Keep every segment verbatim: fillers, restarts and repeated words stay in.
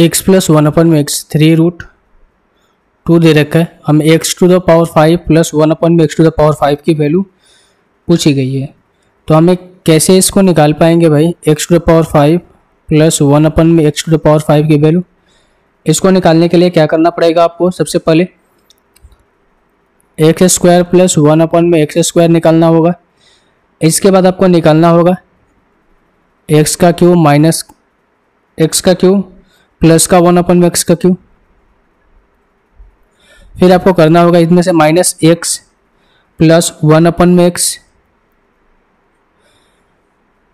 X plus one upon में x three root two दे रखा है। हम x to the power five plus one upon में x to the power five की वैल्यू पूछी गई है, तो हमें कैसे इसको निकाल पाएंगे भाई। X to the power five plus one upon में x to the power five की वैल्यू, इसको निकालने के लिए क्या करना पड़ेगा आपको। सबसे पहले x square plus one upon में एक्स स्क्वायर निकालना होगा। इसके बाद आपको निकालना होगा एक्स का क्यू माइनस एक्स का क्यू प्लस का वन अपन में एक्स का क्यू। फिर आपको करना होगा इसमें से minus x plus one upon में एक्स।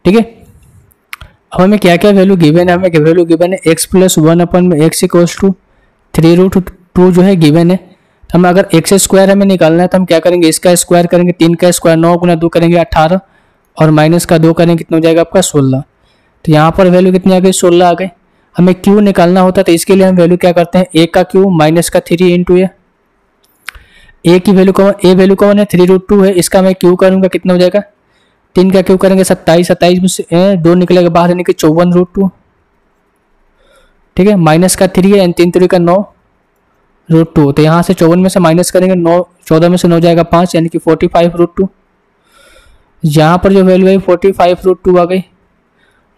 ठीक है, अब हमें क्या क्या वैल्यू गिवन है, हमें वैल्यू गिवन है एक्स प्लस वन अपन में x equals to three root two जो है गिवन है। हम अगर एक्स स्क्वायर हमें निकालना है तो हम क्या करेंगे, इसका स्क्वायर करेंगे, तीन का स्क्वायर नौ गुना दो करेंगे अट्ठारह, और माइनस का दो करेंगे कितना हो जाएगा आपका सोलह। तो यहाँ पर वैल्यू कितनी आ गई, सोलह आ गई। हमें क्यू निकालना होता है तो इसके लिए हम वैल्यू क्या करते हैं, ए का क्यू माइनस का थ्री इंटू ए। ए की वैल्यू कौन, ए वैल्यू कौन है, थ्री रूट टू है, इसका मैं क्यू करूँगा कितना हो जाएगा, तीन का क्यू करेंगे सत्ताईस, सत्ताईस में से दो निकलेगा बाहर यानी कि चौवन रूट टू। ठीक है, माइनस का थ्री है, तीन थ्री का नौ रूट टू, तो यहाँ से चौवन में से माइनस करेंगे नौ, चौदह में से नौ जाएगा पाँच यानी कि फोर्टी फाइव रूट टू। यहाँ पर जो वैल्यू आई फोर्टी फाइव रूट टू आ गई।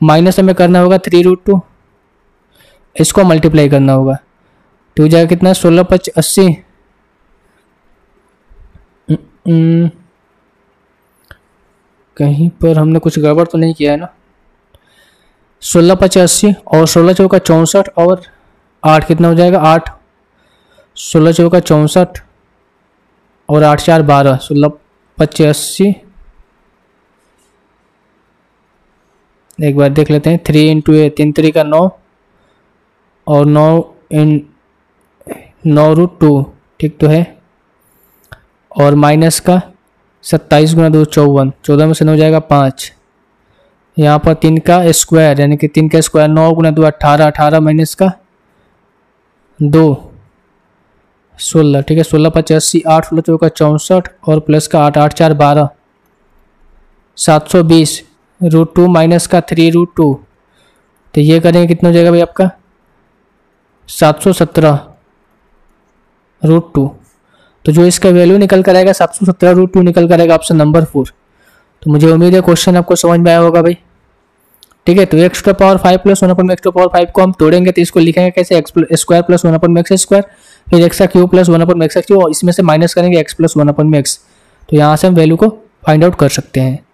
माइनस हमें करना होगा थ्री रूट टू, इसको मल्टीप्लाई करना होगा तो जाएगा कितना, सोलह पच अस्सी न, न, कहीं पर हमने कुछ गड़बड़ तो नहीं किया है ना। सोलह पच अस्सी और सोलह चौका चौंसठ और आठ कितना हो जाएगा आठ, सोलह चौका चौंसठ और आठ चार बारह, सोलह पचासी। एक बार देख लेते हैं, थ्री इंटू ए, तीन थ्री का नौ और नौ इन नौ रूट टू, ठीक तो है, और माइनस का सत्ताईस गुना दो चौवन, चौदह में से नौ जाएगा पाँच। यहाँ पर तीन का स्क्वायर यानी कि तीन का स्क्वायर नौ गुना दो अट्ठारह, अठारह माइनस का दो सोलह। ठीक है, सोलह पचासी आठ सोलह चौका चौंसठ और प्लस का आठ, आठ चार बारह, सात सौ बीस रूट टू माइनस का थ्री रूट टू, तो ये करेंगे कितना हो जाएगा भाई आपका सात सौ सत्रह रूट टू। तो जो इसका वैल्यू निकल कर आएगा सात सौ सत्रह रूट टू निकल कर आएगा ऑप्शन नंबर फोर। तो मुझे उम्मीद है क्वेश्चन आपको समझ में आया होगा भाई। ठीक है, तो x to power five plus one upon में एक्स टू पावर फाइव को हम तोड़ेंगे तो इसको लिखेंगे कैसे, x square plus one upon में एक्स स्क्वायर, फिर एक्स का क्यू प्लस वन अपन में एक्स का क्यू, और इसमें से माइनस करेंगे एक्स प्लस वन अपन में एक्स। तो यहाँ से हम वैल्यू को फाइंड आउट कर सकते हैं।